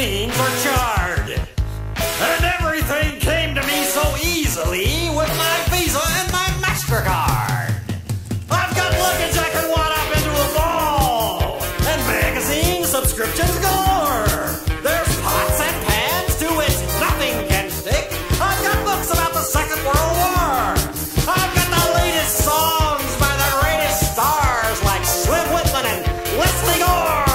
beans were charred. And everything came to me so easily with my Visa and my MasterCard. I've got luggage I can wad up into a ball, and magazine subscriptions galore. There's pots and pans to which nothing can stick. I've got books about the Second World War. I've got the latest songs by the greatest stars like Slim Whitman and Leslie Gore.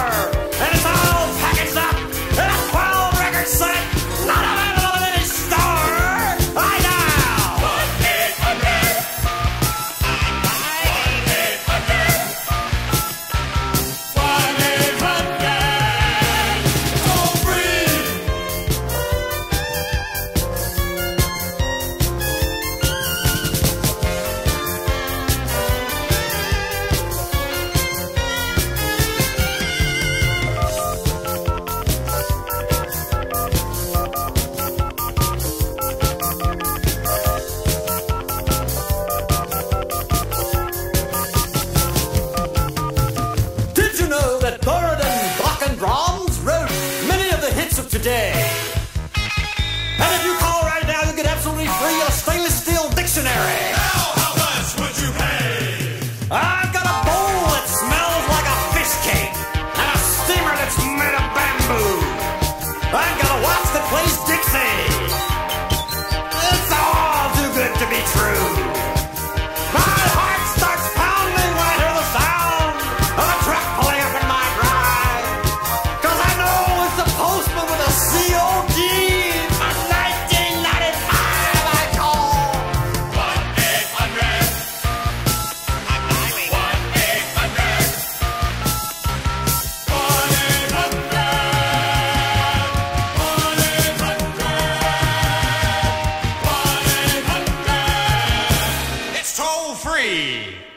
Today. And if you call right now, you get absolutely free a stainless steel dictionary. Now, how much would you pay? I've got a bowl that smells like a fish cake, and a steamer that's made of bamboo. I've got a watch that plays Dixie. It's all too good to be true. My heart starts pounding when I hear the sound of a truck pulling up in my drive, 'cause I know it's the postman with a COD. It's toll free.